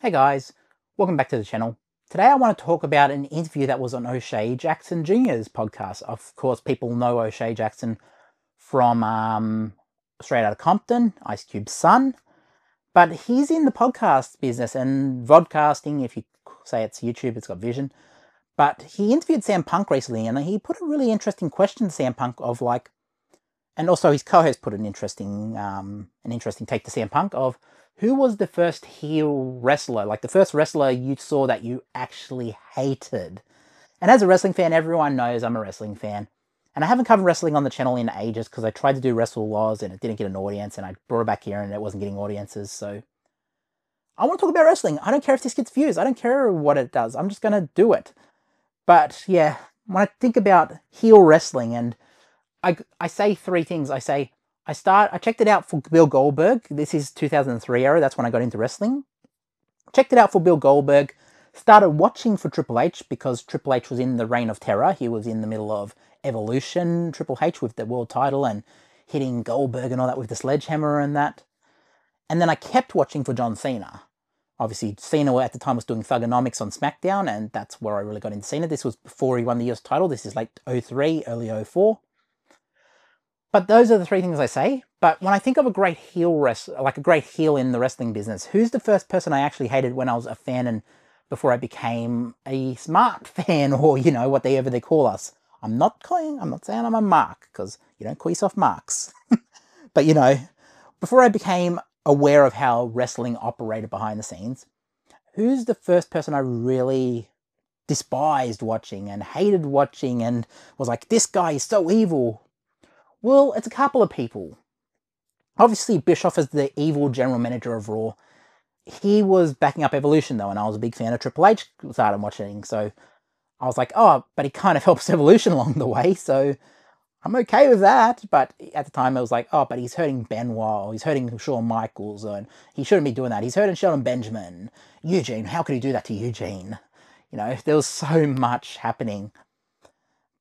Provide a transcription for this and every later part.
Hey guys, welcome back to the channel. Today I want to talk about an interview that was on O'Shea Jackson Jr.'s podcast. Of course, people know O'Shea Jackson from Straight Outta Compton, Ice Cube's son, but he's in the podcast business and vodcasting. If you say it's YouTube, it's got vision. But he interviewed CM Punk recently, and he put a really interesting question to CM Punk of like, and also his co-host put an interesting take to CM Punk of, who was the first heel wrestler? Like the first wrestler you saw that you actually hated? And as a wrestling fan, everyone knows I'm a wrestling fan. And I haven't covered wrestling on the channel in ages because I tried to do Wrestle Wars and it didn't get an audience, and I brought it back here and it wasn't getting audiences. So I want to talk about wrestling. I don't care if this gets views. I don't care what it does. I'm just going to do it. But yeah, when I think about heel wrestling, and I say three things. I checked it out for Bill Goldberg. This is 2003 era. That's when I got into wrestling. Checked it out for Bill Goldberg. Started watching for Triple H because Triple H was in the reign of terror. He was in the middle of Evolution, Triple H with the world title and hitting Goldberg and all that with the sledgehammer and that. And then I kept watching for John Cena. Obviously, Cena at the time was doing Thugonomics on SmackDown, and that's where I really got into Cena. This was before he won the US title. This is late 03, early 04. But those are the three things I say. But when I think of a great heel wrestler, like a great heel in the wrestling business, who's the first person I actually hated when I was a fan and before I became a smart fan, or, you know, whatever they call us. I'm not saying I'm a mark, because you don't call yourself marks. But, you know, before I became aware of how wrestling operated behind the scenes, who's the first person I really despised watching and hated watching and was like, this guy is so evil? Well, it's a couple of people. Obviously, Bischoff is the evil general manager of Raw. He was backing up Evolution, though, and I was a big fan of Triple H started watching, so I was like, oh, but he kind of helps Evolution along the way, so I'm okay with that. But at the time, I was like, oh, but he's hurting Benoit, or he's hurting Shawn Michaels, and he shouldn't be doing that. He's hurting Shelton Benjamin. Eugene, how could he do that to Eugene? You know, there was so much happening.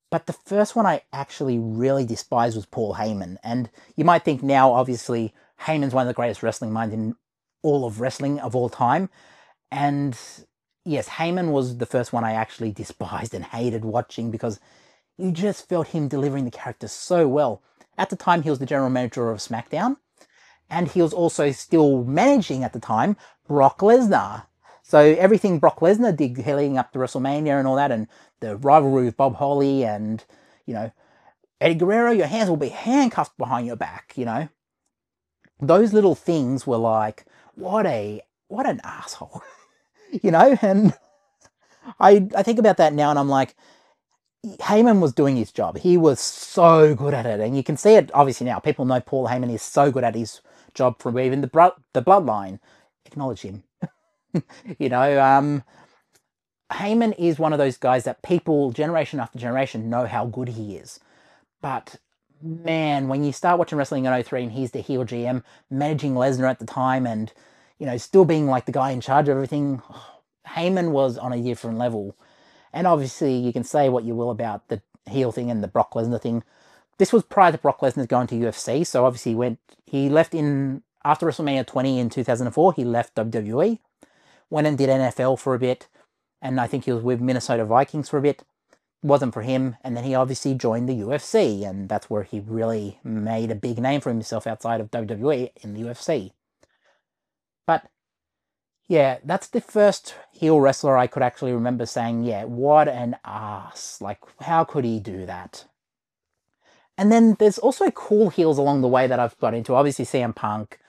But the first one I actually really despised was Paul Heyman. And you might think now, obviously, Heyman's one of the greatest wrestling minds in all of wrestling of all time. And yes, Heyman was the first one I actually despised and hated watching because you just felt him delivering the character so well. At the time, he was the general manager of SmackDown. And he was also still managing, at the time, Brock Lesnar. So everything Brock Lesnar did heading up to WrestleMania and all that, and the rivalry with Bob Holly and, you know, Eddie Guerrero, your hands will be handcuffed behind your back, you know. Those little things were like, what an asshole, you know. And I think about that now and I'm like, Heyman was doing his job. He was so good at it. And you can see it, obviously, now. People know Paul Heyman is so good at his job from even the bloodline. Acknowledge him. You know, Heyman is one of those guys that people, generation after generation, know how good he is. But, man, when you start watching wrestling in 03 and he's the heel GM, managing Lesnar at the time and, you know, still being like the guy in charge of everything, Heyman was on a different level. And obviously, you can say what you will about the heel thing and the Brock Lesnar thing. This was prior to Brock Lesnar going to UFC, so obviously he left in, after WrestleMania 20 in 2004, he left WWE. Went and did NFL for a bit, and I think he was with Minnesota Vikings for a bit. Wasn't for him, and then he obviously joined the UFC, and that's where he really made a big name for himself outside of WWE in the UFC. But, yeah, that's the first heel wrestler I could actually remember saying, yeah, what an ass. Like, how could he do that? And then there's also cool heels along the way that I've got into. Obviously, CM Punk.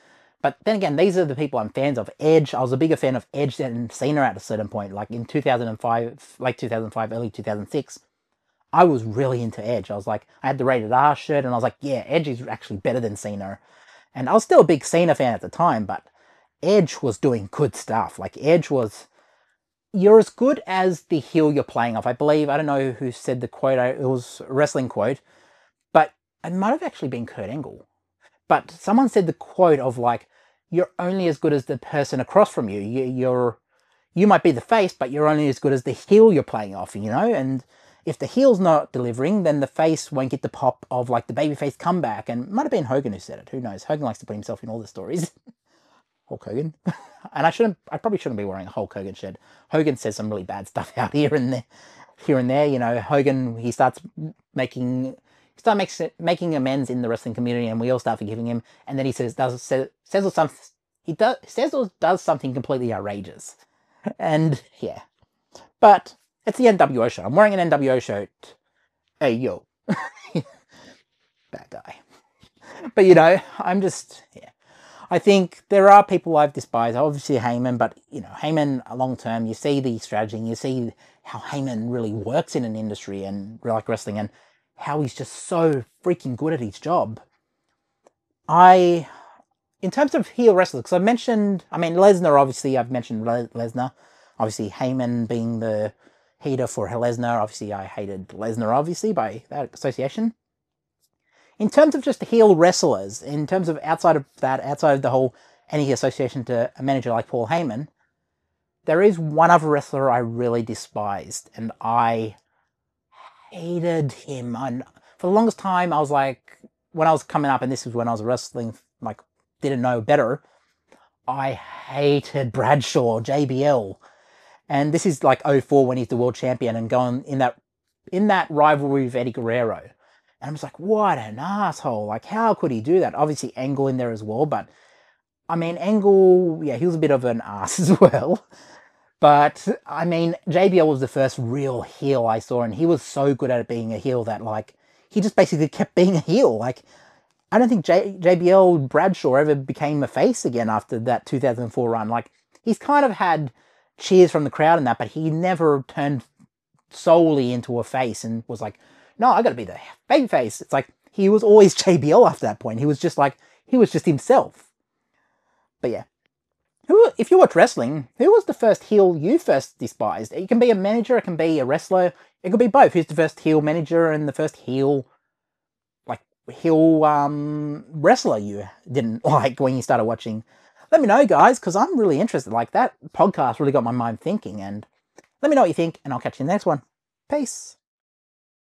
But then again, these are the people I'm fans of. Edge, I was a bigger fan of Edge than Cena at a certain point. Like in 2005, late 2005, early 2006, I was really into Edge. I was like, I had the Rated R shirt and I was like, yeah, Edge is actually better than Cena. And I was still a big Cena fan at the time, but Edge was doing good stuff. Like Edge was, you're as good as the heel you're playing off. I believe, I don't know who said the quote, it was a wrestling quote, but it might have actually been Kurt Angle. But someone said the quote of like, you're only as good as the person across from you. You might be the face, but you're only as good as the heel you're playing off, you know? And if the heel's not delivering, then the face won't get the pop of like the babyface comeback. And it might have been Hogan who said it. Who knows? Hogan likes to put himself in all the stories. Hulk Hogan. And I probably shouldn't be wearing a Hulk Hogan shirt. Hogan says some really bad stuff out here and there, you know. Hogan, he starts making amends in the wrestling community, and we all start forgiving him. And then he says or does something completely outrageous. And yeah, but it's the NWO show. I'm wearing an NWO shirt. Hey yo, bad guy. But you know, I think there are people I've despised. Obviously Heyman, but you know, Heyman long term, you see the strategy, you see how Heyman really works in an industry and like wrestling, and how he's just so freaking good at his job. In terms of heel wrestlers, because Lesnar, obviously, I've mentioned Lesnar. Obviously, Heyman being the hater for Lesnar. Obviously, I hated Lesnar, obviously, by that association. In terms of just heel wrestlers, in terms of outside of the whole, any association to a manager like Paul Heyman, there is one other wrestler I really despised, and I hated him. And for the longest time, I was like, when I was coming up, and this was when I was wrestling, like, didn't know better, I hated Bradshaw, JBL. And this is like 2004 when he's the world champion and going in that rivalry with Eddie Guerrero. And I was like, what an asshole. Like, how could he do that? Obviously Angle in there as well, but I mean, Angle, yeah, he was a bit of an ass as well. But I mean, JBL was the first real heel I saw, and he was so good at being a heel that, like, he just basically kept being a heel. Like, I don't think JBL Bradshaw ever became a face again after that 2004 run. Like, he's kind of had cheers from the crowd and that, but he never turned solely into a face and was like, no, I gotta be the baby face. It's like, he was always JBL after that point. He was just like, he was just himself. But yeah. If you watch wrestling, who was the first heel you first despised? It can be a manager, it can be a wrestler, it could be both. Who's the first heel manager and the first heel wrestler you didn't like when you started watching? Let me know, guys, because I'm really interested. Like, that podcast really got my mind thinking, and let me know what you think, and I'll catch you in the next one. Peace.